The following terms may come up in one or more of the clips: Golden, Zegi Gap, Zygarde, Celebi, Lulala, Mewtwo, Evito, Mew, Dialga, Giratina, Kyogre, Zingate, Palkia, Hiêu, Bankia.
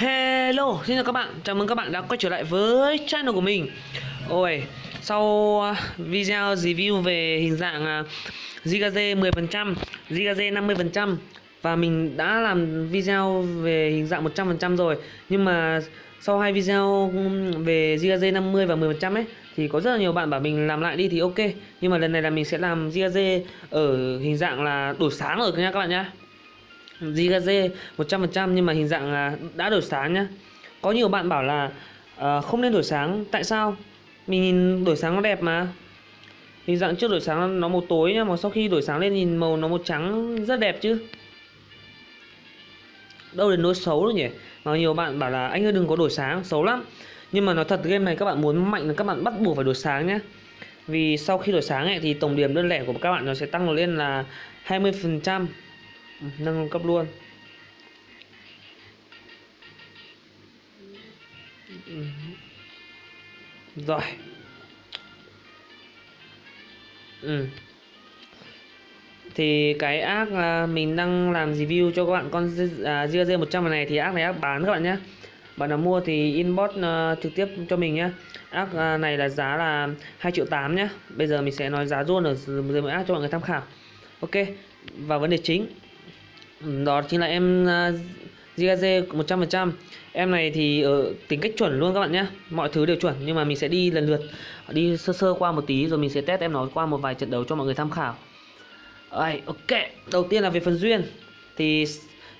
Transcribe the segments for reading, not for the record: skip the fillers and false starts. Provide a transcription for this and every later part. Hello, xin chào các bạn, chào mừng các bạn đã quay trở lại với channel của mình. Ôi, sau video review về hình dạng Zygarde 10%, Zygarde 50% và mình đã làm video về hình dạng 100% rồi. Nhưng mà sau hai video về Zygarde 50 và 10% ấy thì có rất là nhiều bạn bảo mình làm lại đi thì ok. Nhưng mà lần này là mình sẽ làm Zygarde ở hình dạng là đổi sáng rồi nha các bạn nhá. Zygarde 100% nhưng mà hình dạng là đã đổi sáng nhá. Có nhiều bạn bảo là không nên đổi sáng. Tại sao? Mình nhìn đổi sáng nó đẹp mà. Hình dạng trước đổi sáng nó màu tối nhá, mà sau khi đổi sáng lên nhìn màu nó màu trắng rất đẹp chứ. Đâu đến nỗi xấu đâu nhỉ. Mà nhiều bạn bảo là anh ơi đừng có đổi sáng, xấu lắm. Nhưng mà nói thật, game này các bạn muốn mạnh là các bạn bắt buộc phải đổi sáng nhá. Vì sau khi đổi sáng ấy, thì tổng điểm đơn lẻ của các bạn nó sẽ tăng lên là 20%, nâng cấp luôn. Rồi. Thì cái arc là mình đang làm review cho các bạn con Zygarde 100 này thì arc này arc bán các bạn nhé. Bạn nào mua thì inbox trực tiếp cho mình nhé. Arc này là giá là 2.8 triệu nhé. Bây giờ mình sẽ nói giá luôn ở dưới mỗi arc cho mọi người tham khảo. Ok, vào vấn đề chính. Đó chính là em Zygarde 100%. Em này thì ở tính cách chuẩn luôn các bạn nhé. Mọi thứ đều chuẩn, nhưng mà mình sẽ đi lần lượt, đi sơ qua một tí rồi mình sẽ test em nó qua một vài trận đấu cho mọi người tham khảo. Ok, đầu tiên là về phần duyên. Thì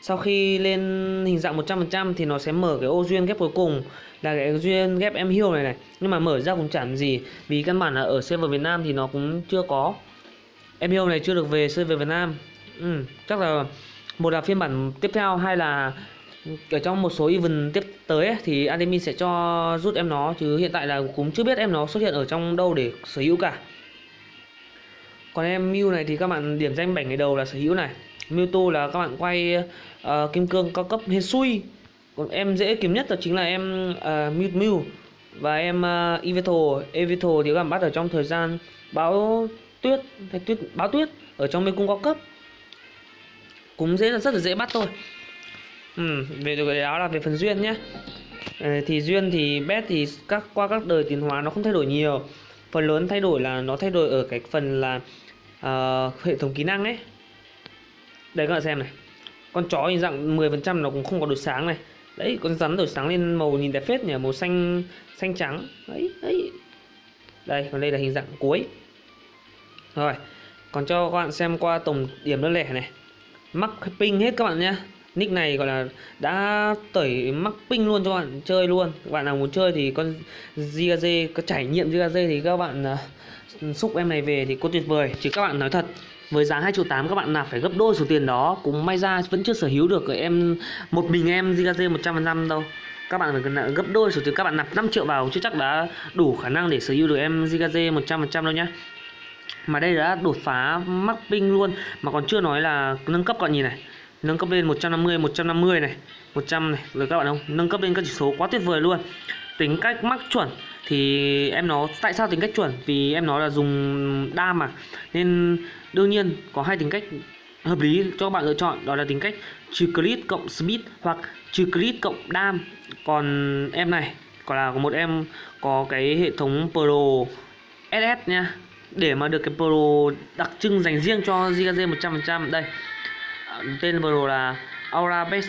sau khi lên hình dạng 100% thì nó sẽ mở cái ô duyên ghép cuối cùng, là cái duyên ghép em Hiêu này này. Nhưng mà mở ra cũng chẳng gì, vì căn bản là ở server Việt Nam thì nó cũng chưa có. Em Hiêu này chưa được về server Việt Nam. Chắc là một là phiên bản tiếp theo, hay là ở trong một số event tiếp tới ấy, thì admin sẽ cho rút em nó, chứ hiện tại là cũng chưa biết em nó xuất hiện ở trong đâu để sở hữu cả. Còn em Mew này thì các bạn điểm danh 7 ngày đầu là sở hữu này. Mewtwo là các bạn quay kim cương cao cấp hên xui. Còn em dễ kiếm nhất là chính là em Mew và em Evito. Evito thì các bạn bắt ở trong thời gian bão tuyết, bão tuyết ở trong mê cung cao cấp. Cũng dễ, là rất là dễ bắt thôi. Về cái đó là về phần duyên nhé. Thì duyên thì bet thì qua các đời tiến hóa nó không thay đổi nhiều. Phần lớn thay đổi là nó thay đổi ở cái phần là hệ thống kỹ năng ấy. Đây các bạn xem này. Con chó hình dạng 10% nó cũng không có đổi sáng này. Đấy, con rắn đổi sáng lên màu nhìn đẹp phết nhỉ, màu xanh xanh trắng. Đấy, đấy. Đây, còn đây là hình dạng cuối. Rồi, còn cho các bạn xem qua tổng điểm đơn lẻ này. Mắc ping hết các bạn nhé. Nick này gọi là đã tẩy mắc ping luôn cho các bạn chơi luôn. Các bạn nào muốn chơi thì con Zygarde, có trải nghiệm Zygarde thì các bạn xúc em này về thì có tuyệt vời. Chứ các bạn nói thật, với giá 2.8 triệu các bạn nạp phải gấp đôi số tiền đó. Cũng may ra vẫn chưa sở hữu được em một mình em Zygarde 100% đâu. Các bạn phải gấp đôi số tiền, các bạn nạp 5 triệu vào chứ chắc đã đủ khả năng để sở hữu được em Zygarde 100% đâu nhá. Mà đây đã đột phá mắc ping luôn. Mà còn chưa nói là nâng cấp, các bạn nhìn này. Nâng cấp lên 150, 150 này, 100 này, rồi các bạn không? Nâng cấp lên các chỉ số quá tuyệt vời luôn. Tính cách mắc chuẩn thì em nó, tại sao tính cách chuẩn? Vì em nó là dùng đa mà. Nên đương nhiên có hai tính cách hợp lý cho các bạn lựa chọn. Đó là tính cách trừ crit cộng speed hoặc trừ crit cộng đam. Còn em này, còn là một em có cái hệ thống Pro SS nha. Để mà được cái Pro đặc trưng dành riêng cho Zygarde 100%. Đây, tên Pro là Aura Base.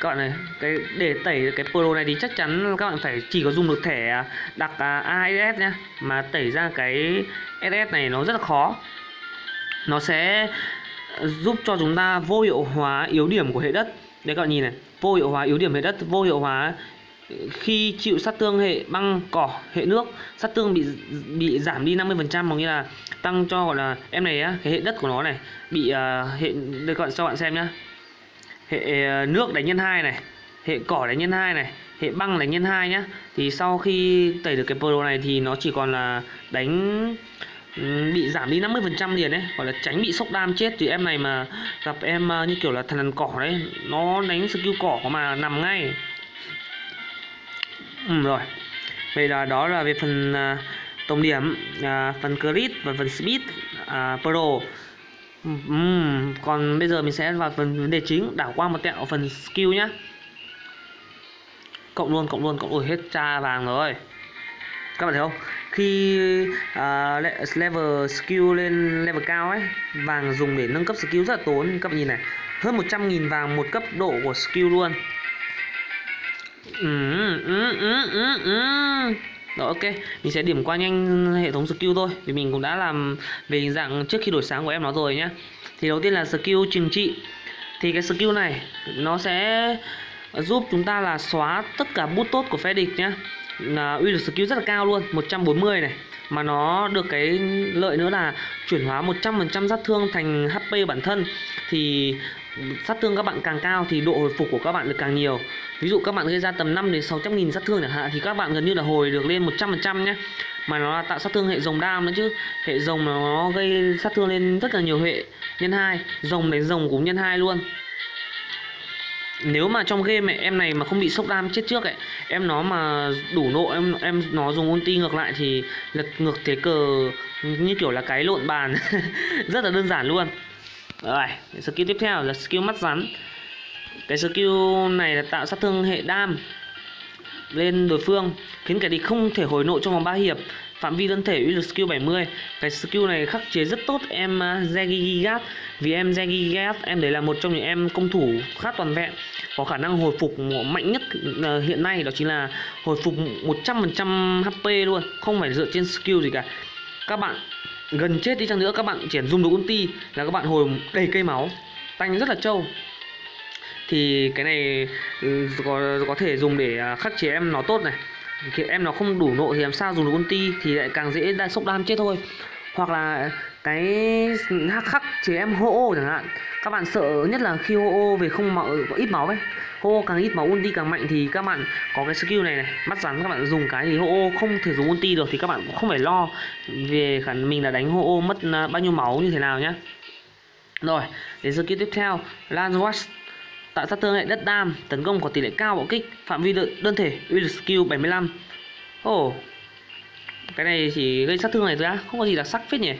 Các bạn này, cái để tẩy cái Pro này thì chắc chắn các bạn phải chỉ có dùng được thẻ đặc ASS nhá. Mà tẩy ra cái SS này nó rất là khó. Nó sẽ giúp cho chúng ta vô hiệu hóa yếu điểm của hệ đất. Đấy các bạn nhìn này, vô hiệu hóa yếu điểm hệ đất, vô hiệu hóa khi chịu sát thương hệ băng, cỏ, hệ nước. Sát thương bị giảm đi 50%, có nghĩa là tăng cho gọi là em này á, cái hệ đất của nó này bị hệ, đây các bạn cho bạn xem nhá. Hệ nước đánh nhân 2 này, hệ cỏ đánh nhân 2 này, hệ băng đánh nhân 2 nhá. Thì sau khi tẩy được cái Pro này thì nó chỉ còn là đánh bị giảm đi 50% liền đấy, gọi là tránh bị sốc đam chết. Thì em này mà gặp em như kiểu là thần đàn cỏ đấy, nó đánh skill cỏ mà nằm ngay. Rồi, vậy là đó là về phần tổng điểm, phần crit và phần speed Pro. Còn bây giờ mình sẽ vào phần vấn đề chính, đảo qua một tẹo phần skill nhá. cộng luôn, hết cha vàng rồi. Các bạn thấy không? Khi level skill lên level cao ấy, vàng dùng để nâng cấp skill rất là tốn. Các bạn nhìn này, hơn 100.000 vàng một cấp độ của skill luôn. Đó, ok, mình sẽ điểm qua nhanh hệ thống skill thôi, vì mình cũng đã làm về dạng trước khi đổi sáng của em nó rồi nhá. Thì đầu tiên là skill trừng trị. Thì cái skill này nó sẽ giúp chúng ta là xóa tất cả bút tốt của phe địch nhá. Là uy lực skill rất là cao luôn, 140 này, mà nó được cái lợi nữa là chuyển hóa 100% sát thương thành HP bản thân. Thì sát thương các bạn càng cao thì độ hồi phục của các bạn được càng nhiều. Ví dụ các bạn gây ra tầm 5 đến 600.000 sát thương chẳng hạn, thì các bạn gần như là hồi được lên 100% nhé. Mà nó là tạo sát thương hệ rồng đam nữa chứ. Hệ rồng nó gây sát thương lên rất là nhiều hệ, nhân 2, rồng đánh rồng cũng nhân 2 luôn. Nếu mà trong game em này mà không bị sốc đam chết trước ấy, em nó mà đủ nộ, em nó dùng ulti ngược lại thì lật ngược thế cờ như kiểu là cái lộn bàn. Rất là đơn giản luôn. Rồi, skill tiếp theo là skill mắt rắn. Cái skill này là tạo sát thương hệ đam lên đối phương, khiến kẻ địch không thể hồi nộ trong vòng 3 hiệp. Phạm vi thân thể, uy lực skill 70. Cái skill này khắc chế rất tốt em Zegi Gap. Vì em Zegi Gap, em đấy là một trong những em công thủ khá toàn vẹn, có khả năng hồi phục mạnh nhất hiện nay. Đó chính là hồi phục 100% HP luôn, không phải dựa trên skill gì cả. Các bạn gần chết đi chăng nữa, các bạn chỉ dùng được ulti là các bạn hồi đầy cây máu, tanh rất là trâu. Thì cái này có thể dùng để khắc chế em nó tốt này. Thì em nó không đủ nộ thì làm sao dùng được ulti, thì lại càng dễ đa sốc đam chết thôi. Hoặc là cái khắc chế em hô chẳng hạn. Các bạn sợ nhất là khi hô về không máu, ít máu ấy. Hô càng ít máu ulti càng mạnh, thì các bạn có cái skill này này, mắt rắn, các bạn dùng cái thì hô không thể dùng ulti được, thì các bạn cũng không phải lo về khả mình là đánh hô mất bao nhiêu máu như thế nào nhá. Rồi, đến skill tiếp theo, Lance Watch. Tạo sát thương hệ đất đam, tấn công có tỷ lệ cao bạo kích, phạm vi đơn thể, uy lực skill 75. Cái này chỉ gây sát thương này thôi á, không có gì đặc sắc phết nhỉ.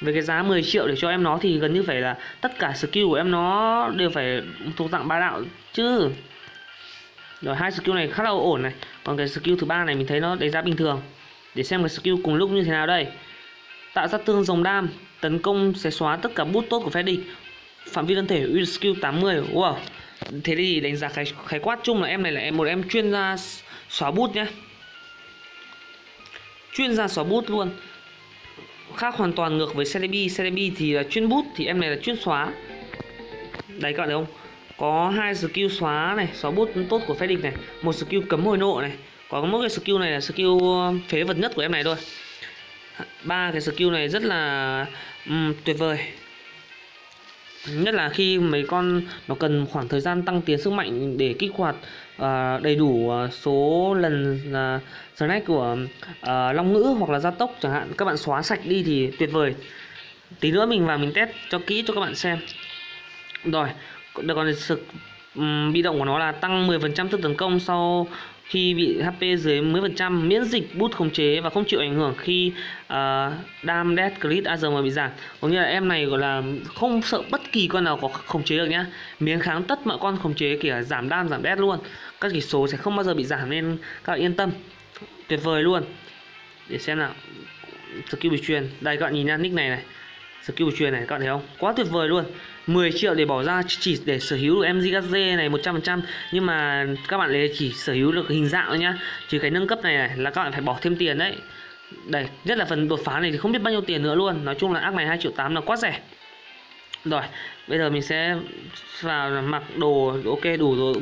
Với cái giá 10 triệu để cho em nó thì gần như phải là tất cả skill của em nó đều phải thuộc dạng ba đạo chứ. Rồi, hai skill này khá là ổn này. Còn cái skill thứ ba này mình thấy nó đánh giá bình thường. Để xem cái skill cùng lúc như thế nào đây. Tạo sát thương rồng đam, tấn công sẽ xóa tất cả bút tốt của phe địch, phạm vi đơn thể, uy lực skill 80. Wow. Thế thì đánh giá khái quát chung là em này là một em chuyên gia xóa bút nhé. Chuyên gia xóa bút luôn. Khác hoàn toàn ngược với Celebi. Celebi thì là chuyên bút, thì em này là chuyên xóa. Đấy các bạn thấy không? Có hai skill xóa này, xóa bút tốt của phe địch này, một skill cấm hồi nộ này. Có mỗi cái skill này là skill phế vật nhất của em này thôi. Ba cái skill này rất là tuyệt vời. Nhất là khi mấy con nó cần khoảng thời gian tăng tiến sức mạnh để kích hoạt đầy đủ số lần snack của long ngữ hoặc là gia tốc chẳng hạn. Các bạn xóa sạch đi thì tuyệt vời. Tí nữa mình vào mình test cho kỹ cho các bạn xem. Rồi, còn bị động của nó là tăng 10% sức tấn công sau khi bị HP dưới 10%, miễn dịch bút khống chế và không chịu ảnh hưởng khi Dam Death Crit AZM bị giảm. Có nghĩa là em này gọi là không sợ bất kỳ con nào có khống chế được nhá. Miếng kháng tất mọi con khống chế, kể cả giảm Dam giảm Death luôn. Các chỉ số sẽ không bao giờ bị giảm, nên các bạn yên tâm. Tuyệt vời luôn. Để xem nào. Skill bị truyền. Đây các bạn nhìn nha, nick này này. Skill truyền này các bạn thấy không? Quá tuyệt vời luôn. 10 triệu để bỏ ra chỉ để sở hữu được em Zygarde này 100%. Nhưng mà các bạn ấy chỉ sở hữu được hình dạng thôi nhá. Chứ cái nâng cấp này, là các bạn phải bỏ thêm tiền đấy. Đây, nhất là phần đột phá này thì không biết bao nhiêu tiền nữa luôn. Nói chung là ác này 2.8 triệu là quá rẻ. Rồi, bây giờ mình sẽ vào mặc đồ, ok đủ rồi,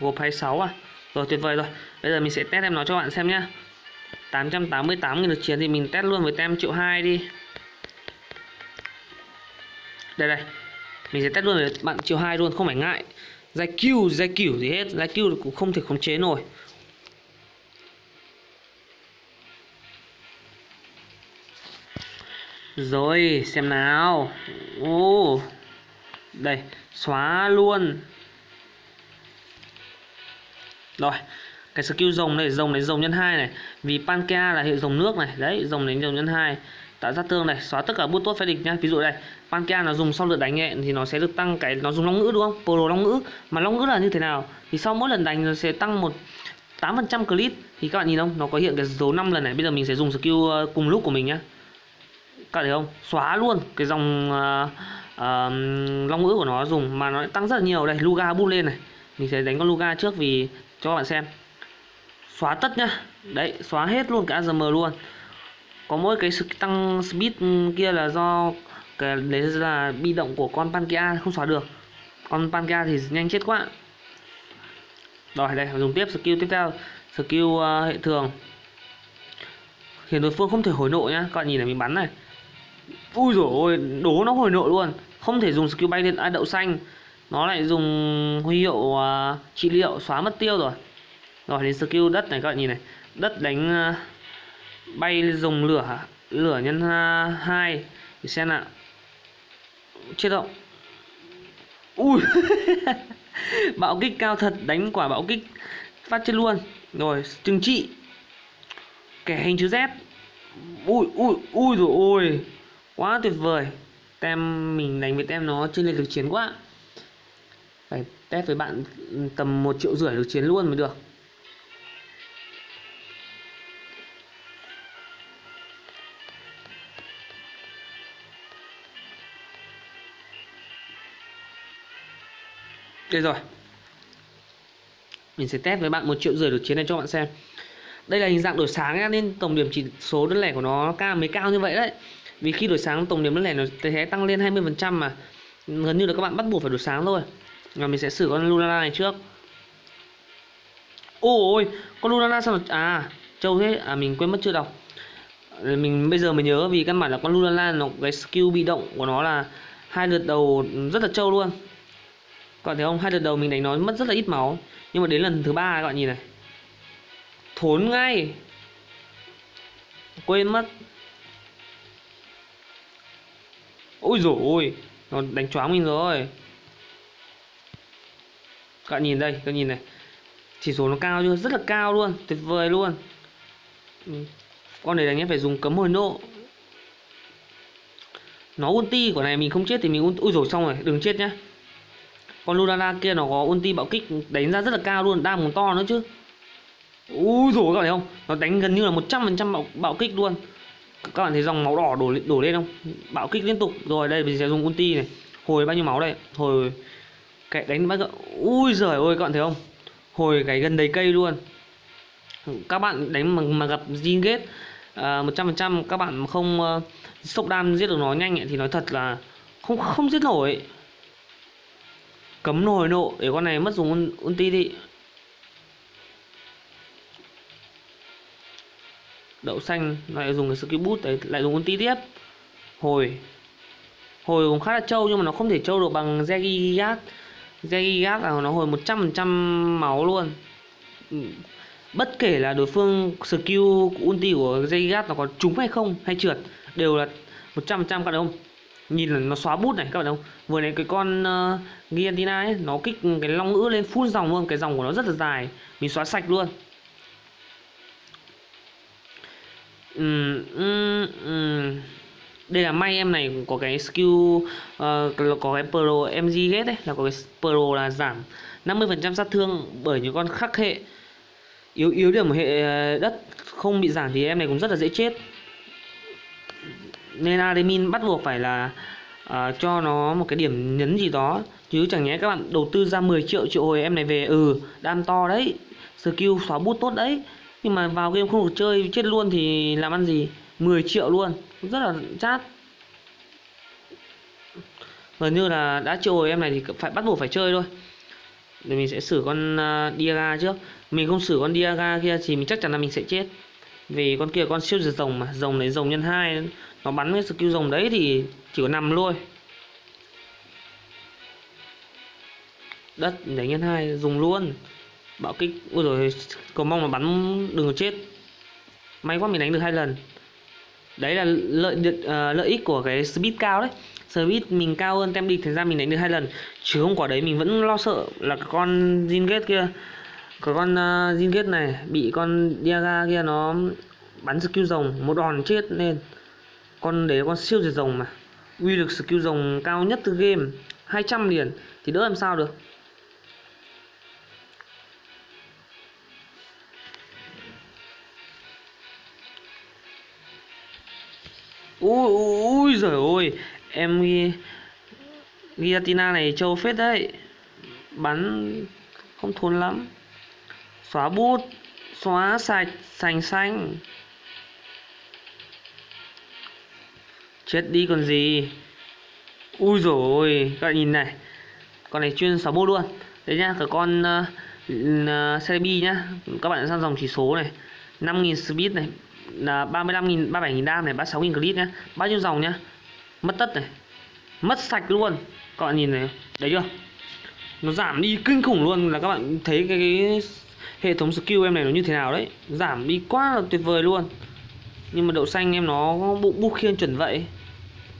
gộp 26 à. Rồi tuyệt vời rồi. Bây giờ mình sẽ test em nó cho bạn xem nhá. 888.000 lượt chiến thì mình test luôn với tem 1.2 triệu đi. Đây đây. Mình sẽ test luôn với bạn 1.2 triệu luôn, không phải ngại. Giải cứu gì hết, giải cứu cũng không thể khống chế nổi. Rồi, xem nào. Đây, xóa luôn. Rồi, cái skill rồng này, rồng nhân 2 này. Vì Palkia là hệ rồng nước này. Đấy, rồng nhân 2. đã sát thương này, xóa tất cả bút tốt phe địch nhá. Ví dụ đây, Bankia nó dùng sau lượt đánh nhẹ thì nó sẽ được tăng cái, nó dùng long ngữ đúng không? Polo long ngữ, mà long ngữ là như thế nào? Thì sau mỗi lần đánh nó sẽ tăng một 8% crit. Thì các bạn nhìn không? Nó có hiện cái dấu 5 lần này. Bây giờ mình sẽ dùng skill cùng lúc của mình nhá. Các bạn thấy không? Xóa luôn cái dòng long ngữ của nó dùng mà nó tăng rất là nhiều. Đây, Luga bút lên này. Mình sẽ đánh con Luga trước vì cho các bạn xem. Xóa tất nhá. Đấy, xóa hết luôn cả AZM luôn. Có mỗi cái sự tăng speed kia là do cái đấy là bi động của con Palkia không xóa được. Con Palkia thì nhanh chết quá. Rồi đây, dùng tiếp skill tiếp theo, skill hệ thường. Khiến đối phương không thể hồi nộ nhá. Các bạn nhìn này, mình bắn này. Ui dồi ôi, đố nó hồi nộ luôn. Không thể dùng skill bay lên đậu xanh. Nó lại dùng huy hiệu trị liệu xóa mất tiêu rồi. Rồi đến skill đất này, các bạn nhìn này. Đất đánh bay dùng lửa nhân 2 thì xem nào. Chết động. Ui. Bạo kích cao thật, đánh quả bạo kích phát chết luôn. Rồi trừng trị kẻ hình chữ Z. Ui ui ui rồi ôi, quá tuyệt vời. Tem mình đánh với tem nó trên lệch lực chiến quá. Phải test với bạn tầm 1,5 triệu lực chiến luôn mới được. Đây rồi, mình sẽ test với bạn 1,5 triệu được chiến này cho bạn xem. Đây là hình dạng đổi sáng nên tổng điểm chỉ số đơn lẻ của nó mới cao như vậy đấy. Vì khi đổi sáng tổng điểm đơn lẻ nó sẽ tăng lên 20% mà. Gần như là các bạn bắt buộc phải đổi sáng thôi. Và mình sẽ xử con Lulala này trước. Ôi, con Lulala sao nó... À, trâu thế, à mình quên mất chưa đọc. Mình bây giờ mới nhớ vì căn bản là con Lulala nó cái skill bị động của nó là 2 lượt đầu rất là trâu luôn. Các bạn thấy không, 2 lượt đầu mình đánh nó mất rất là ít máu. Nhưng mà đến lần thứ 3 các bạn nhìn này. Thốn ngay. Quên mất. Ôi dồi ôi, nó đánh choáng mình rồi. Các bạn nhìn đây, các bạn nhìn này. Chỉ số nó cao chưa, rất là cao luôn, tuyệt vời luôn. Con này đánh em phải dùng cấm hồi nộ. Nó ulti của này mình không chết thì mình ulti. Ui dồi xong rồi, đừng chết nhá. Con Lulala kia nó có ulti bạo kích đánh ra rất là cao luôn, đam còn to nữa chứ. Ui dồi các bạn thấy không? Nó đánh gần như là 100% bạo kích luôn. Các bạn thấy dòng máu đỏ đổ lên không? Bạo kích liên tục. Rồi đây mình sẽ dùng ulti này. Hồi bao nhiêu máu đây? Hồi cái đánh bắt. Ui giời ơi các bạn thấy không? Hồi cái gần đầy cây luôn. Các bạn đánh mà gặp Zingate 100% các bạn mà không sốc đam giết được nó nhanh ấy, thì nói thật là không giết nổi ấy. Cấm hồi nộ để con này mất dùng ulti đi. Đậu xanh lại dùng cái skill boost đấy, lại dùng ulti tiếp. Hồi cũng khá là trâu nhưng mà nó không thể trâu được bằng Zegi Gap. Zegi Gap là nó hồi 100% máu luôn. Bất kể là đối phương skill ulti của Zegi Gap nó có trúng hay không, hay trượt đều là 100%. Các bạn thấy không? Nhìn là nó xóa bút này các bạn thấy không? Vừa nãy cái con Giratina ấy, nó kích cái long ngữ lên full dòng luôn. Cái dòng của nó rất là dài, mình xóa sạch luôn. Đây là may em này có cái skill có cái pro MG Gate đấy, là có cái pro là giảm 50% sát thương bởi những con khắc hệ yếu điểm của hệ đất không bị giảm thì em này cũng rất là dễ chết. Nên admin bắt buộc phải là cho nó một cái điểm nhấn gì đó. Chứ chẳng nhẽ các bạn đầu tư ra 10 triệu hồi em này về. Ừ, đam to đấy, skill xóa bút tốt đấy, nhưng mà vào game không được chơi, chết luôn thì làm ăn gì. 10 triệu luôn, rất là chát. Gần như là đã triệu hồi em này thì phải bắt buộc phải chơi thôi. Để mình sẽ xử con Dialga trước. Mình không xử con Dialga kia thì mình chắc chắn là mình sẽ chết. Vì con kia con siêu diệt rồng mà, rồng đấy rồng nhân 2, nó bắn cái skill rồng đấy thì chỉ có nằm thôi. Đất đấy nhân 2 dùng luôn. Bạo kích, ôi rồi cầu mong là bắn đừng có chết. May quá mình đánh được 2 lần. Đấy là lợi ích của cái speed cao đấy. Speed mình cao hơn tem địch, thành ra mình đánh được 2 lần. Chứ không quả đấy mình vẫn lo sợ là con Zingate kia, cái con Zingate này bị con Dialga kia nó bắn skill rồng một đòn chết nên Con đấy con siêu diệt rồng mà. Uy lực skill rồng cao nhất từ game 200 liền thì đỡ làm sao được. Ui giời ơi, em Giratina này trâu phết đấy. Bắn không thốn lắm. Xóa bút, xóa sạch, sành xanh. Chết đi còn gì. Ui dồi ôi, các bạn nhìn này. Con này chuyên xóa bút luôn. Đấy nhá, cả con Celebi nhá. Các bạn sang dòng chỉ số này, 5.000 speed này, là 35.000, 37.000 dam này, 36.000 crit nhá. Bao nhiêu dòng nhá. Mất tất này, mất sạch luôn. Các bạn nhìn này, đấy chưa. Nó giảm đi kinh khủng luôn, là các bạn thấy cái hệ thống skill em này nó như thế nào đấy. Giảm đi quá là tuyệt vời luôn. Nhưng mà đậu xanh em nó bụng bút khiên chuẩn vậy.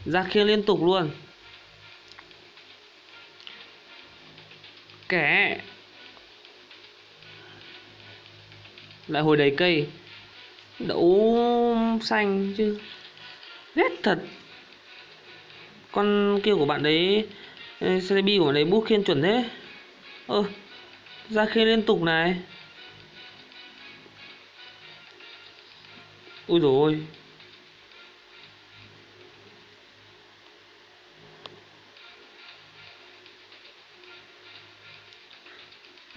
Ra khiên liên tục luôn. Kẻ lại hồi đầy cây. Đậu xanh chứ. Ghét thật. Con kia của bạn đấy, Celebi của bạn đấy bút khiên chuẩn thế. Ra khiên liên tục này. Ui dồi ôi.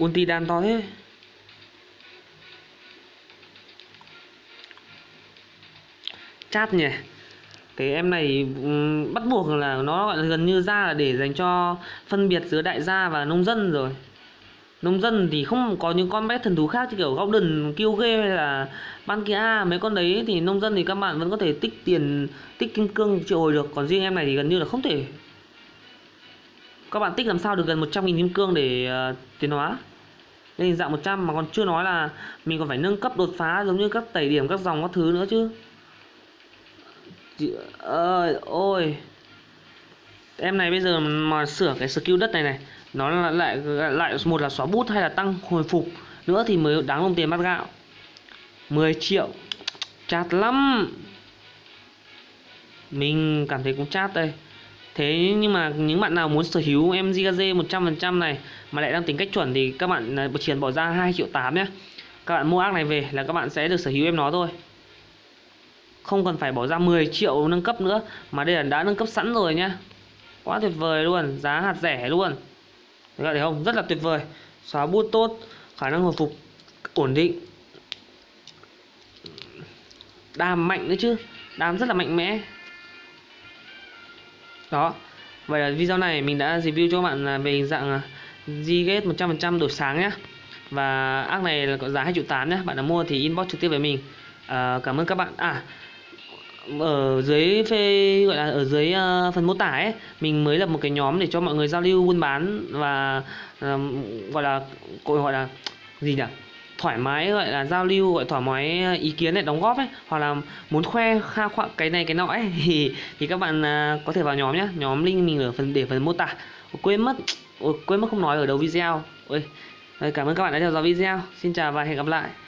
Ulti đan to thế. Chát nhỉ. Cái em này bắt buộc là nó gần như ra là để dành cho phân biệt giữa đại gia và nông dân rồi. Nông dân thì không có những con bé thần thú khác như kiểu Golden, Kyogre hay là Bankia. Mấy con đấy thì nông dân thì các bạn vẫn có thể tích tiền, tích kim cương triệu hồi được. Còn riêng em này thì gần như là không thể. Các bạn tích làm sao được gần 100.000 kim cương để tiến hóa lên dạng 100, mà còn chưa nói là mình còn phải nâng cấp đột phá giống như các tẩy điểm, các dòng, các thứ nữa chứ. Ôi em này bây giờ mà sửa cái skill đất này này, nó là lại một là xóa bút hay là tăng hồi phục nữa thì mới đáng đồng tiền bát gạo. 10 triệu. Chát lắm. Mình cảm thấy cũng chát đây. Thế nhưng mà những bạn nào muốn sở hữu em Zygarde 100% này mà lại đang tính cách chuẩn thì các bạn chỉ cần bỏ ra 2.8 triệu nhé. Các bạn mua ác này về là các bạn sẽ được sở hữu em nó thôi. Không cần phải bỏ ra 10 triệu nâng cấp nữa, mà đây là đã nâng cấp sẵn rồi nhá. Quá tuyệt vời luôn, giá hạt rẻ luôn. Các bạn thấy không? Rất là tuyệt vời. Xóa bút tốt, khả năng hồi phục ổn định. Đam mạnh nữa chứ. Đam rất là mạnh mẽ. Đó. Vậy là video này mình đã review cho các bạn về hình dạng Zigate 100% đổi sáng nhé. Và ác này là có giá 2.8 triệu nhé. Bạn nào mua thì inbox trực tiếp với mình. Cảm ơn các bạn. Ở dưới gọi là ở dưới phần mô tả ấy, mình mới lập một cái nhóm để cho mọi người giao lưu buôn bán và gọi là gì nhỉ, thoải mái, gọi là giao lưu, gọi thoải mái ý kiến để đóng góp ấy, hoặc là muốn khoe kha khoa cái này cái nọ ấy thì các bạn có thể vào nhóm nhé. Nhóm link mình ở phần để phần mô tả. Quên mất không nói ở đầu video. Cảm ơn các bạn đã theo dõi video. Xin chào và hẹn gặp lại.